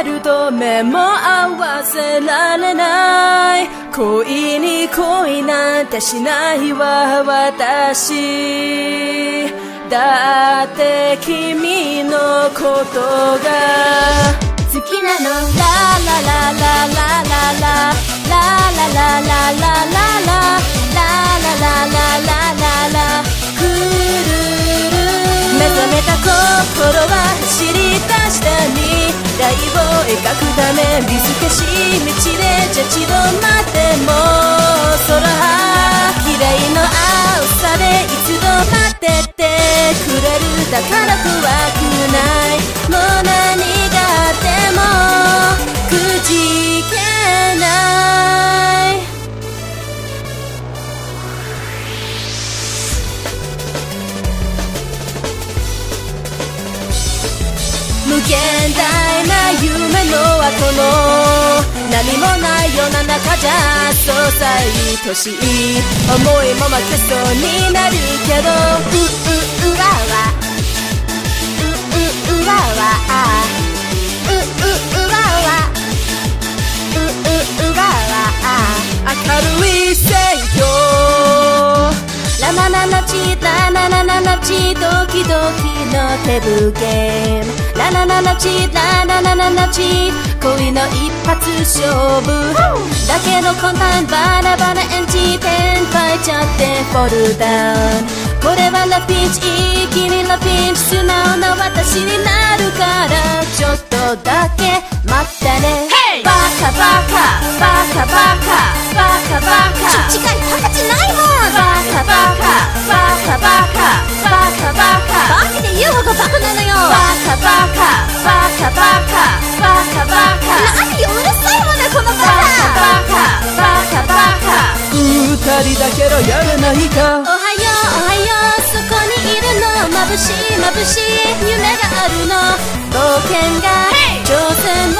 えると目も合わせられない。恋に恋なんてしないわ私。だって君のことが好きなの。ラララララララララララララララララ描くため難しい道でじゃちど待っても空綺麗の青さで一度待っててくれる。だから怖くない。もう何があってもくじけない。無限大な夢の後の何もない世の中じゃそうさ愛しい。思いも負けそうになるけど、うううわわうううわわうううわわうううわわ明るいせよラナナナチラナナナナチドキドキの手ぶけラナナナチラナナナナチ恋の一発勝負だけどこんなんバラバラエンジン転売ちゃってフォルダウン。これはラピンチいい君ラピンチ素直な私になるからちょっとだけ待ってね。バカバカバカバカバカバカ違い高くないもん。バカバカバカバカバカバカバカで言うほどバカなのよ。バカバカだけどやらないか。おはようおはようそこにいるの眩しい眩しい夢があるの。冒険が挑戦を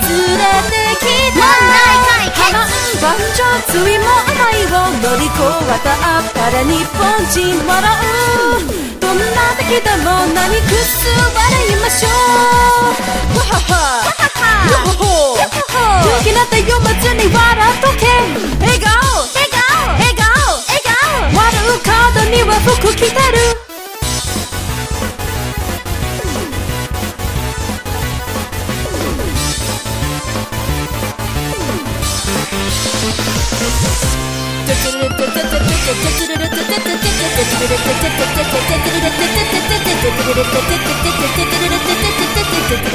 連れてきた。問題解決万丈ついも愛を乗り越えたあっぱれ日本人笑う。どんな敵でも何くす笑いましょう。わははわはは勇気なんて読まずに笑っとけ。笑顔服着てる。Take it, take it, take it, take it, take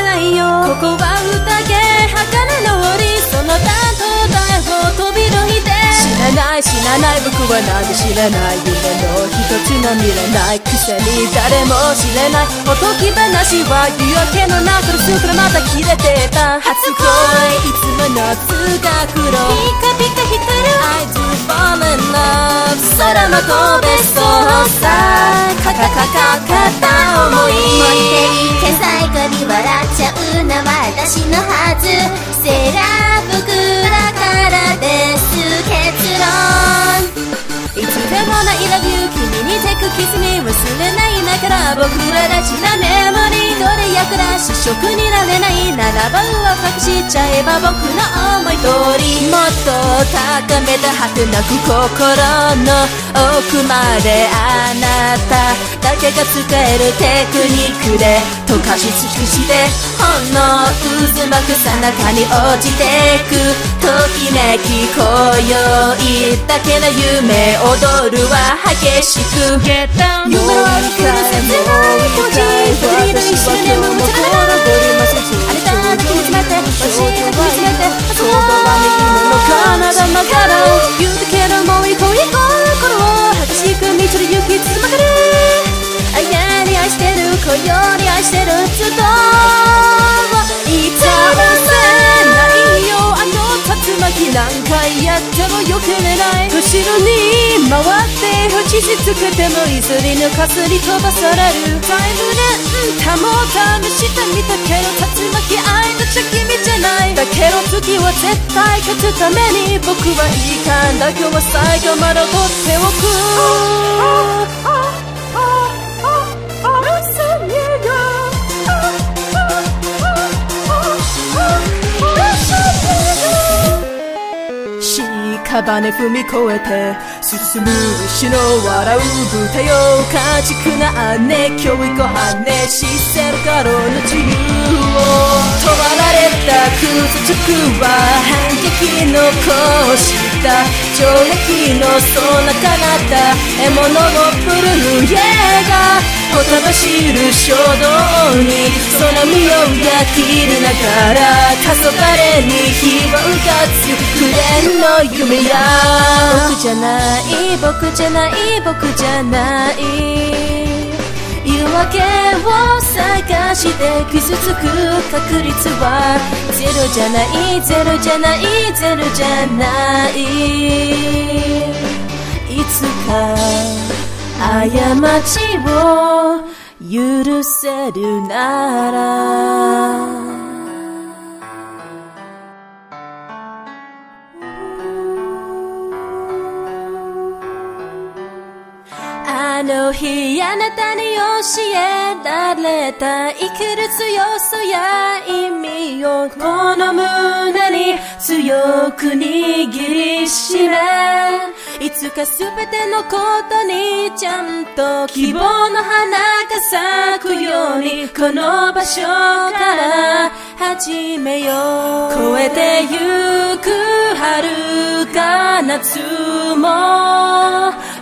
知らない知らない僕は何も知らない夢の一つも見れないくせに誰も知れないおとぎ話は夕焼けの中のスープでまた切れてた。初恋いつも夏が黒ピカピカ光る I do fall in love 空の神戸操作カカカカカった思い持っていけ最後に笑っちゃうな私のはずセーラー服だからですいつでもない Love you 君にテクキスに忘れないだから僕ららしなメモリーどれ役だし主食になれないならば上隠しちゃえば僕の思い通りもっと高めた果てなく心の奥まであなただけが使えるテクニックで溶かし尽くしてほんの渦巻くさなかに落ちてくときめき今宵だけの夢を踊るは激しく Get down 夢をあるから切ない個人振り出し執念も持ち込まれあなただけ見つめて私だけ見つめてその体の柄を言うだけどもう行こう行こう心を激しく満ちる雪つまかるあやに愛してる今宵に愛してるずっといたわせないよあの竜巻何回やってもをよく狙え、後ろに回って不自しつくてもいずれ抜かすり飛ばされる。タイムレンタも試してみたけど竜巻愛の茶君じゃない。だけど次は絶対勝つために僕はいいかんだ、今日は最後まで取っておく。屍踏み越えて進む石の笑う舞台を家畜な姉教育を反映しせるからの自由を問わられた屈辱は反撃の行使だ、懲役のその彼方獲物のブルーイエーがほたましる衝動にその身を焼き入れながら黄昏に火を浮かす紅蓮の夢や、僕じゃない僕じゃない僕じゃない夜明けを探して傷つく確率はゼロじゃないゼロじゃないゼロじゃない、いつか過ちを許せるなら。あの日あなたに教えられた生きる強さや意味をこの胸に強く握りしめ、いつかすべてのことにちゃんと希望の花が咲くようにこの場所から始めよう。越えてゆく遥か夏も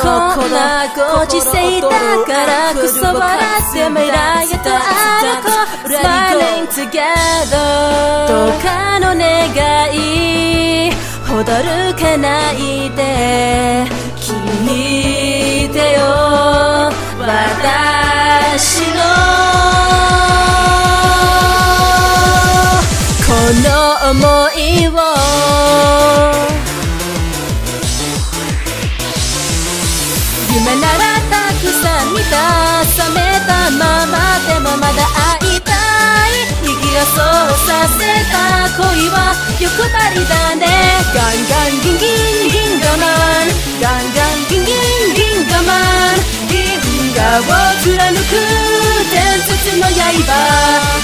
こんなご時世だからこそ笑って未来へと歩こう。 Smiling together どうかの願いほどるかないで聞いてよ私のこの想いを、夢ならたくさん見た覚めたままでもまだ会いたい、逃げそうさせた恋は欲張りだね。ガンガンギンギンギン我慢、ガンガンギンギンギン我慢、銀河を貫く伝説の刃、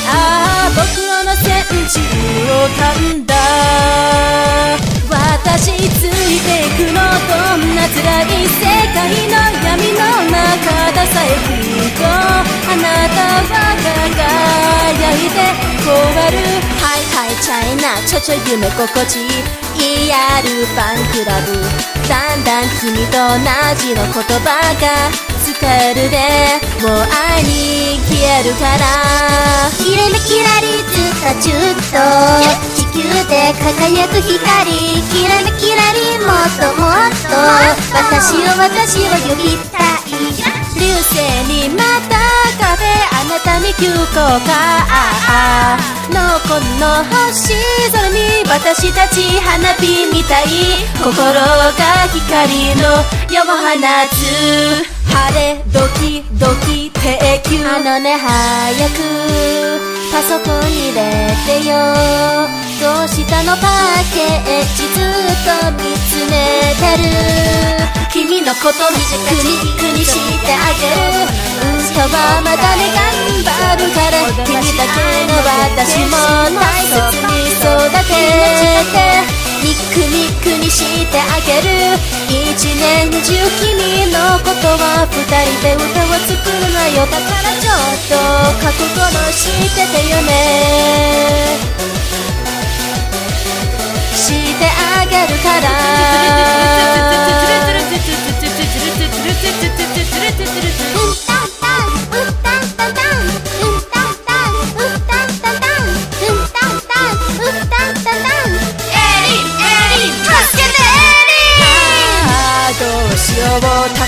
ああ僕の戦地を噛んだ。私ついていくの、どんな辛い世界の闇の中ださえきっとあなたは輝いて終わる。ハイハイチャイナちょちょ夢心地いいリアルファンクラブ、だんだん君と同じの言葉が使えるで、もう愛に消えるから。キラリキラリずっとジュッと地球で輝く光、キラリキラリもっともっと私を呼びたい。流星にまた壁あなたに急降下のこの星空に私たち花火みたい、心が光の矢を放つ。晴れドキドキ定休、あのね早くパソコン入れてよ、どうしたのパッケージずっと見つめてる、君のこと短くにしてあげる、今日はまたね頑張るから、君だけの私も大切に育ててニックにしてあげる、一年中君のことは二人で歌を作るなよ、だからちょっと覚悟のしててよね、してあげるから。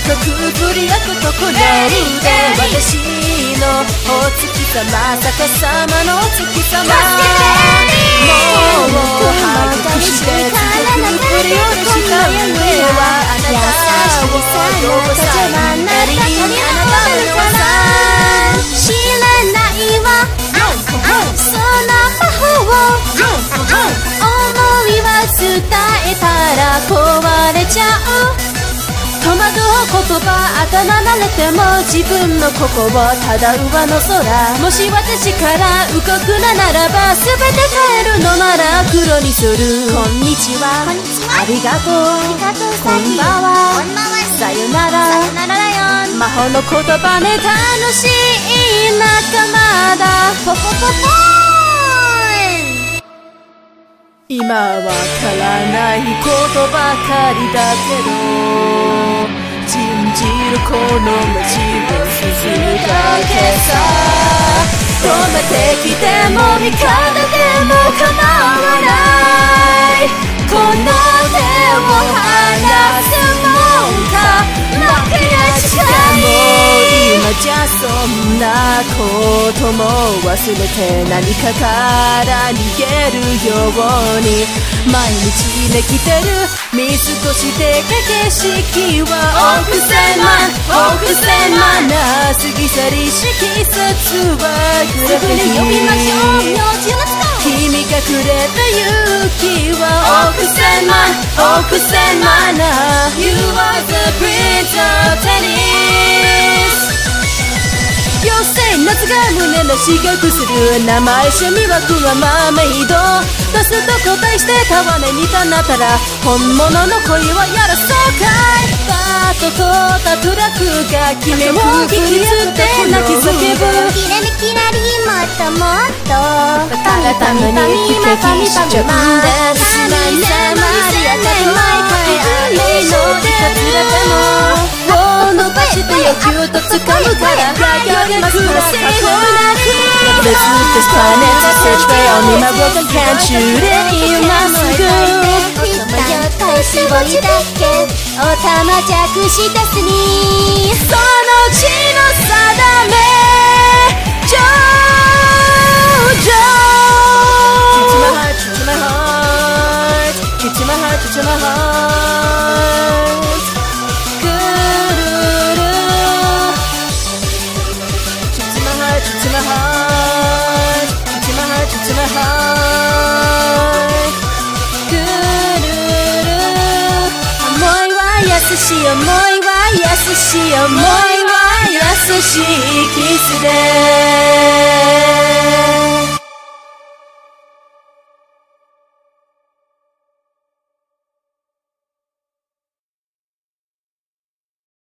とくぶりあくとこねりんで私のお月様さかさまのお月様もう早くして強くぶりをした上はあなたをどうさえなりにあなたの技知らないわその魔法を思いは伝えたら壊れちゃう戸惑う言葉頭慣れても自分のここはただ上の空もし私から動くならば全て変えるのなら黒にするこんにちはありがとうこんばんはさよなら魔法の言葉ね楽しい仲間だポポポポ今わからないことばかりだけど信じるこの街を傷だけさどんな敵でも味方でも構わないこの手を離すもんか負けやしかい今じゃそんなことも忘れて何かから逃げるように毎日できてる見過ごしてか景色は億千万億千万な過ぎ去りし季節は暮れて日呼びましょう君がくれた勇気は億千万億千万な You are the prince of tennis妖精夏が胸の刺激する名前趣味はクワマメイド出すと答えしてたわねにたなったら本物の恋はやらそうかいバーッと凍ったトラックが君を引きずって泣き叫ぶキラリキラリもっともっとただたまにキラキラしちゃうんです何でも見せない毎回愛のいたずらでも欲求と掴むからやりますなくなる別としても絶対を見守るかんちゅうで今すぐおたまやかいしぼりだっけおたまじゃくしたすにその血の定め上々 Kiss my heart, kiss my heart, kiss my heart優しい思いは優しい思いは優しいキスで